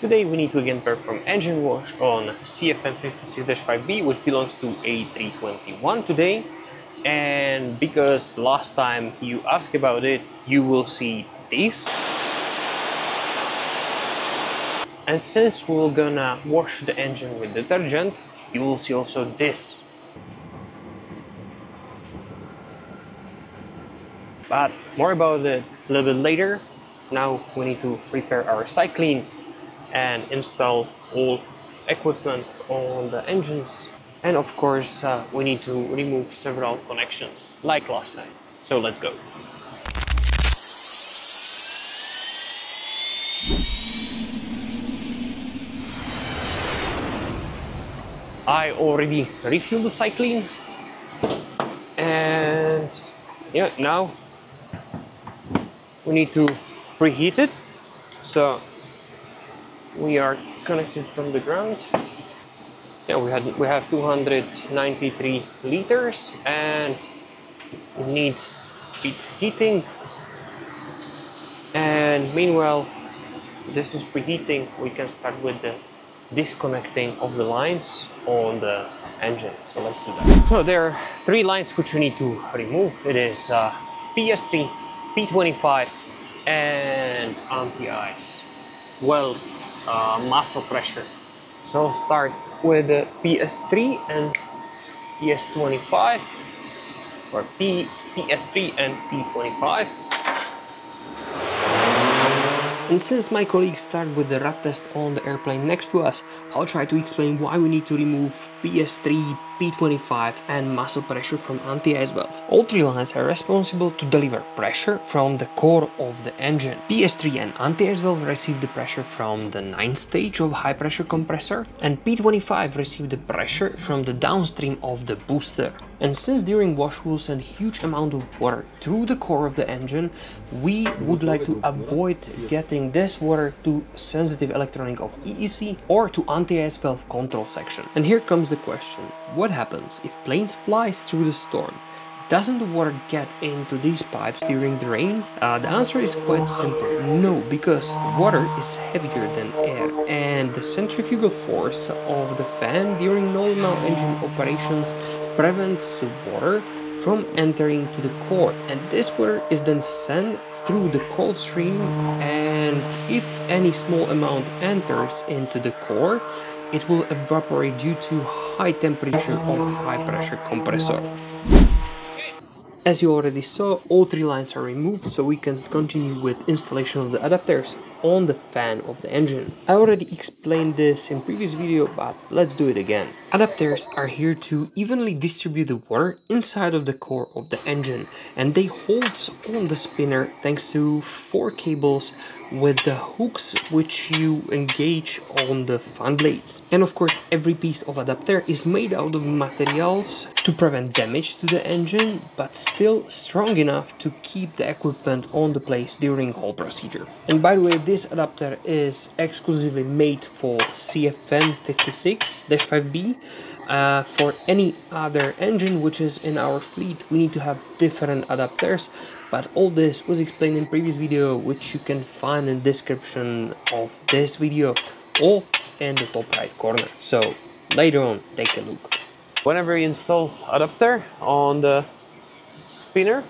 Today we need to again perform engine wash on CFM56-5B, which belongs to A321 today. And because last time you asked about it, you will see this. And since we're gonna wash the engine with detergent, you will see also this. But more about it a little bit later. Now we need to prepare our Cyclean and install all equipment on the engines, and of course we need to remove several connections like last time, so let's go. I already refilled the Cyclean, and yeah, now we need to preheat it. So we are connected from the ground. Yeah, we have 293 liters and we need heating. And meanwhile, this is preheating. We can start with the disconnecting of the lines on the engine. So let's do that. So there are three lines which we need to remove. It is PS3, P25, and anti-ice weld. Muscle pressure. So start with the PS3 and PS25, or PS3 and P25. And since my colleagues start with the rad test on the airplane next to us, I'll try to explain why we need to remove PS3, P25 and muscle pressure from anti-ice valve. All three lines are responsible to deliver pressure from the core of the engine. PS3 and anti-ice valve receive the pressure from the 9th stage of high pressure compressor, and P25 receive the pressure from the downstream of the booster. And since during wash we'll send huge amount of water through the core of the engine, we would like to avoid getting this water to sensitive electronic of EEC or to anti-ice valve control section. And here comes the question. What happens if planes flies through the storm? Doesn't the water get into these pipes during the rain? The answer is quite simple. No, because water is heavier than air, and the centrifugal force of the fan during normal engine operations prevents the water from entering to the core, and this water is then sent through the cold stream, and if any small amount enters into the core, it will evaporate due to high temperature of high pressure compressor. As you already saw, all three lines are removed, so we can continue with installation of the adapters on the fan of the engine. I already explained this in previous video, but let's do it again. Adapters are here to evenly distribute the water inside of the core of the engine, and they hold on the spinner thanks to four cables with the hooks which you engage on the fan blades. And of course, every piece of adapter is made out of materials to prevent damage to the engine, but still strong enough to keep the equipment on the place during whole procedure. And by the way, this adapter is exclusively made for CFM56-5B. For any other engine which is in our fleet, we need to have different adapters, but all this was explained in previous video, which you can find in description of this video or in the top right corner. So later on, take a look. Whenever you install adapter on the spinner,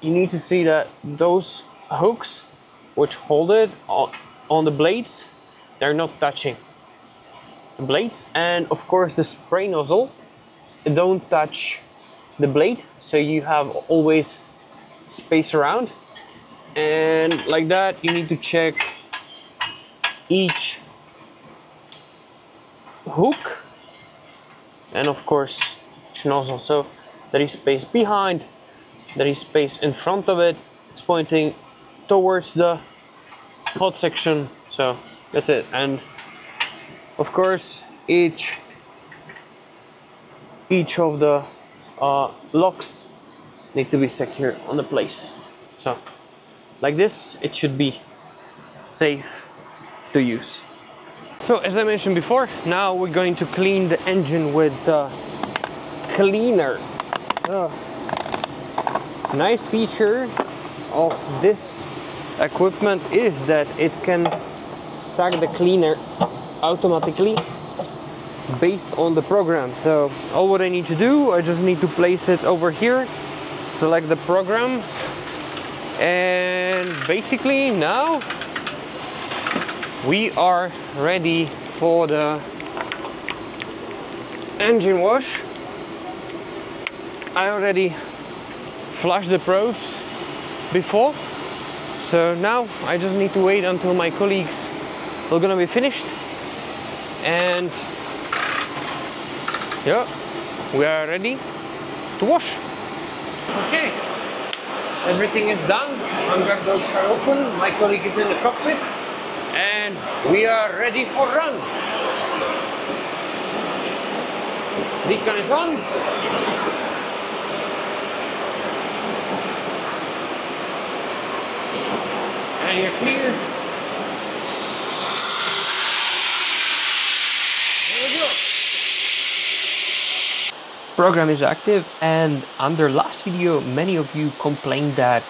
you need to see that those hooks which hold it on the blades, they're not touching the blades, and of course the spray nozzle don't touch the blade, so you have always space around. And like that, you need to check each hook and of course each nozzle, so there is space behind, there is space in front of it, it's pointing towards the hot section. So that's it. And of course each of the locks need to be secured on the place, so like this it should be safe to use. So as I mentioned before, now we're going to clean the engine with cleaner. So nice feature of this equipment is that it can suck the cleaner automatically based on the program. So all what I need to do, I just need to place it over here, select the program, and basically now we are ready for the engine wash. I already flushed the probes before, so now I just need to wait until my colleagues are gonna be finished, and yeah, we are ready to wash. Okay, everything is done. Hangar doors are open. My colleague is in the cockpit, and we are ready for run. Beacon is on. And you're clear. Program is active, and under last video many of you complained that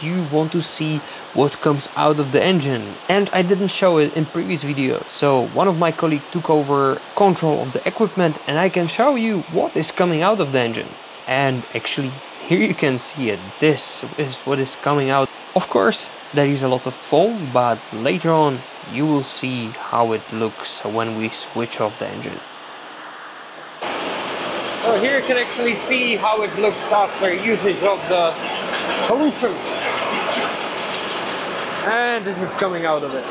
you want to see what comes out of the engine, and I didn't show it in previous video, so one of my colleagues took over control of the equipment and I can show you what is coming out of the engine. And actually here you can see it, this is what is coming out. Of course there is a lot of foam, but later on you will see how it looks when we switch off the engine. So here you can actually see how it looks after usage of the solution. And this is coming out of it.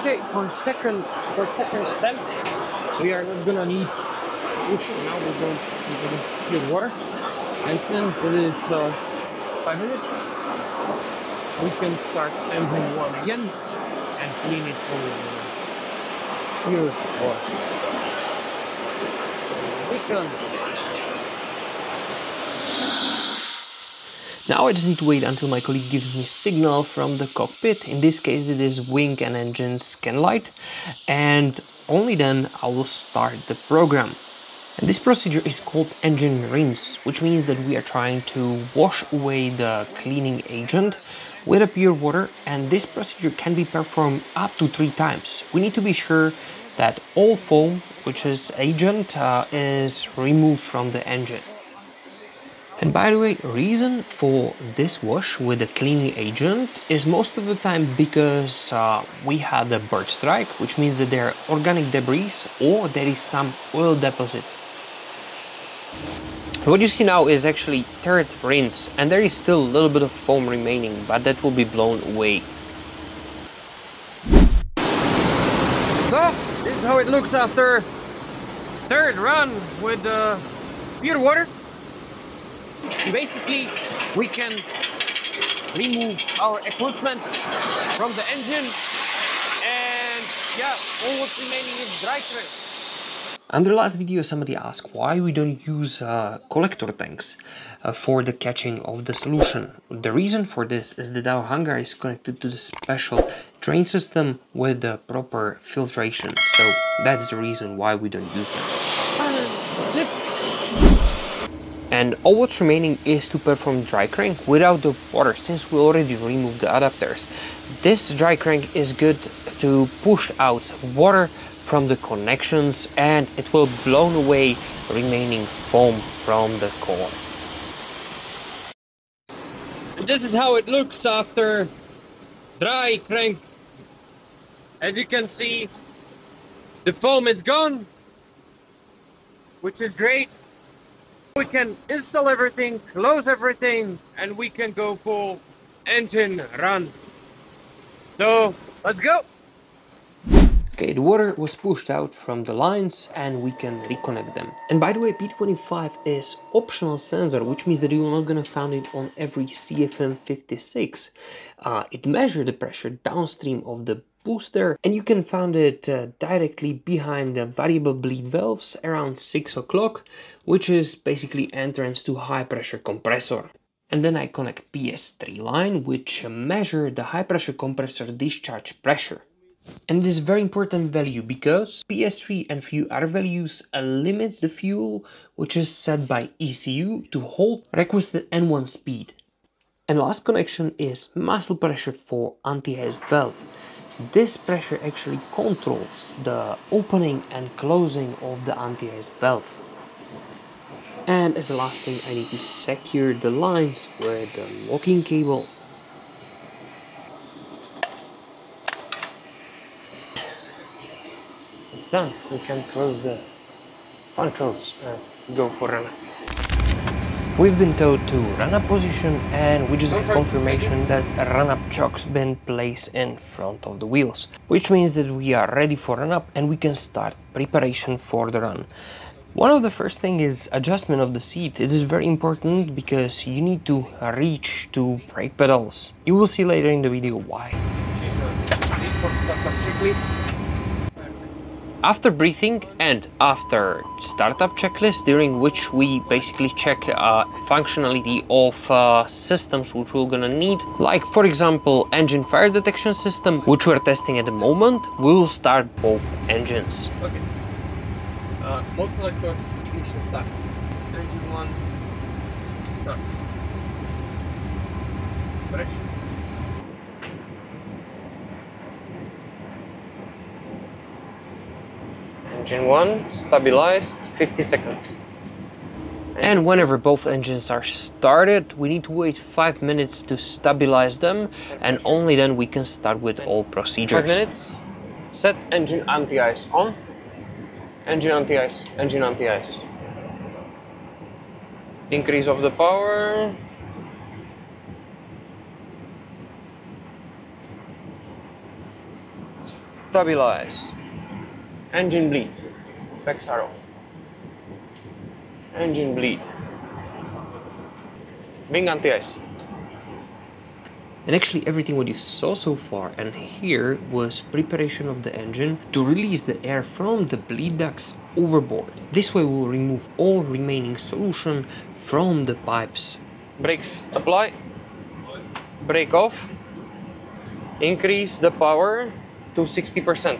Okay, for second attempt, we are not gonna need solution. Now we're gonna need water. And since it is 5 minutes, we can start engine one again and clean it over. Beautiful. Now I just need to wait until my colleague gives me signal from the cockpit. In this case it is wing and engine scan light, and only then I will start the program. And this procedure is called engine rinse, which means that we are trying to wash away the cleaning agent with a pure water, and this procedure can be performed up to 3 times. We need to be sure that all foam, which is agent, is removed from the engine. And by the way, reason for this wash with the cleaning agent is most of the time because we had a bird strike, which means that there are organic debris or there is some oil deposit. What you see now is actually 3rd rinse, and there is still a little bit of foam remaining, but that will be blown away. So this is how it looks after 3rd run with the pure water. Basically we can remove our equipment from the engine, and yeah, all what's remaining is dry trash. Under last video somebody asked why we don't use collector tanks for the catching of the solution. The reason for this is that our hangar is connected to the special drain system with the proper filtration. So that's the reason why we don't use them. And all what's remaining is to perform dry crank without the water, since we already removed the adapters. This dry crank is good to push out water from the connections, and it will blow away remaining foam from the core. And this is how it looks after dry crank. As you can see, the foam is gone, which is great. We can install everything, close everything, and we can go for engine run. So let's go. Okay, the water was pushed out from the lines and we can reconnect them. And by the way, P25 is optional sensor, which means that you're not gonna find it on every CFM56. It measures the pressure downstream of the booster, and you can find it directly behind the variable bleed valves around 6 o'clock, which is basically entrance to high pressure compressor. And then I connect PS3 line, which measures the high pressure compressor discharge pressure. And this is very important value, because PS3 and few other values limits the fuel, which is set by ECU to hold requested N1 speed. And last connection is muzzle pressure for anti-haze valve. This pressure actually controls the opening and closing of the anti-haze valve. And as the last thing, I need to secure the lines with the locking cable. It's done. We can close the fan codes and go for run. We've been told to run up position, and we just got confirmation that a run up chock's been placed in front of the wheels, which means that we are ready for run up and we can start preparation for the run. One of the first things is adjustment of the seat. It is very important because you need to reach to brake pedals. You will see later in the video why. After breathing and after startup checklist, during which we basically check functionality of systems which we're gonna need, like for example engine fire detection system, which we're testing at the moment, we will start both engines. Okay. Mode selector, ignition start. Engine 1, start. Pressure. Engine 1, stabilized, 50 seconds. And whenever both engines are started, we need to wait 5 minutes to stabilize them, and only then we can start with all procedures. 5 minutes, set engine anti-ice on. Engine anti-ice, engine anti-ice. Increase of the power. Stabilize. Engine bleed. Backs are off. Engine bleed. Wing anti-ice. And actually everything what you saw so far and here was preparation of the engine to release the air from the bleed ducts overboard. This way we will remove all remaining solution from the pipes. Brakes apply, brake off, increase the power to 60%.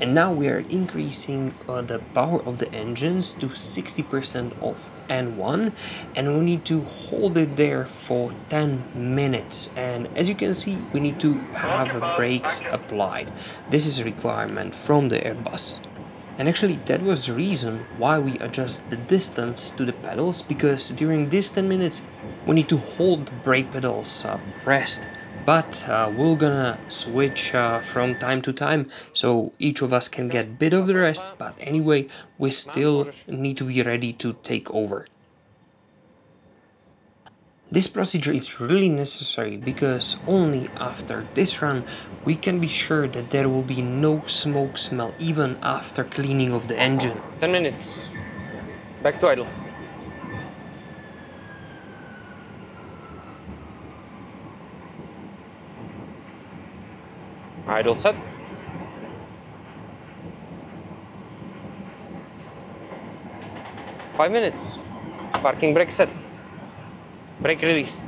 And now we are increasing the power of the engines to 60% of N1, and we need to hold it there for 10 minutes. And as you can see, we need to have brakes applied. This is a requirement from the Airbus. And actually that was the reason why we adjust the distance to the pedals, because during these 10 minutes we need to hold the brake pedals pressed. But we're gonna switch from time to time, so each of us can get a bit of the rest, but anyway, we still need to be ready to take over. This procedure is really necessary because only after this run we can be sure that there will be no smoke smell even after cleaning of the engine. 10 minutes, back to idle. Idle set. Five minutes. Parking brake set. Brake release.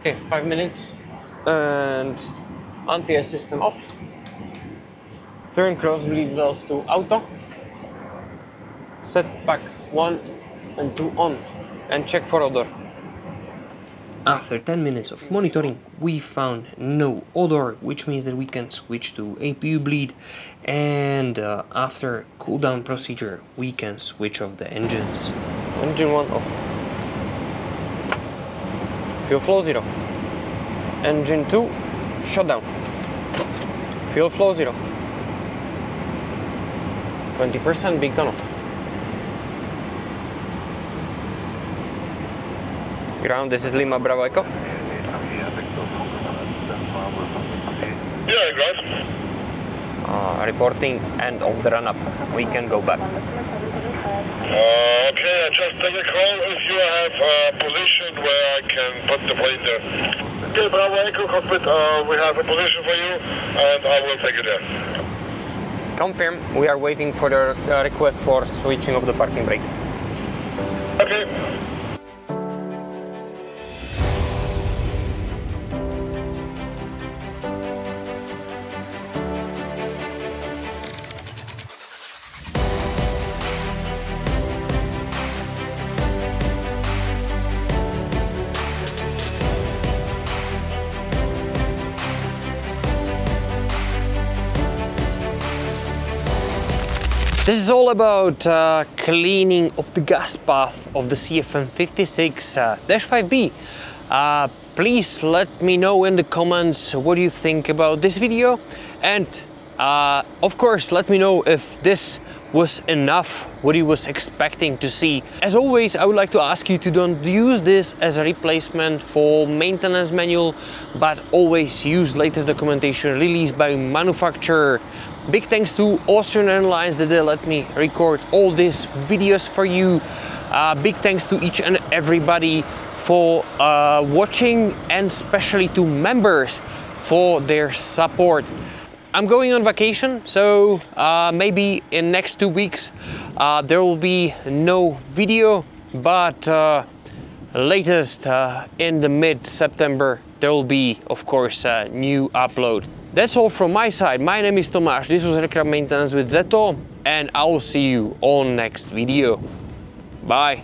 Okay, 5 minutes. And anti-air system off. Turn cross-bleed valve to auto. Set pack 1 and 2 on. And check for odor. After 10 minutes of monitoring, we found no odor, which means that we can switch to APU bleed, and after cooldown procedure, we can switch off the engines. Engine 1 off. Fuel flow 0. Engine 2, shutdown. Fuel flow 0. 20% beacon off. Ground, this is Lima Bravo Echo. Yeah, ground. Reporting end of the run-up. We can go back. Okay, I just take a call if you have a position where I can put the plane there. Okay, Bravo Echo cockpit, we have a position for you and I will take it there. Confirm, we are waiting for the request for switching of the parking brake. Okay. This is all about cleaning of the gas path of the CFM56-5B. Please let me know in the comments what you think about this video, and of course let me know if this was enough what you was expecting to see. As always, I would like to ask you to don't use this as a replacement for maintenance manual, but always use latest documentation released by manufacturer. Big thanks to Austrian Airlines that they let me record all these videos for you. Big thanks to each and everybody for watching, and especially to members for their support. I'm going on vacation, so maybe in next 2 weeks there will be no video, but latest in the mid-September there will be, of course, a new upload. That's all from my side. My name is Tomasz, this was Aircraft Maintenance with Zeto, and I'll see you on next video. Bye!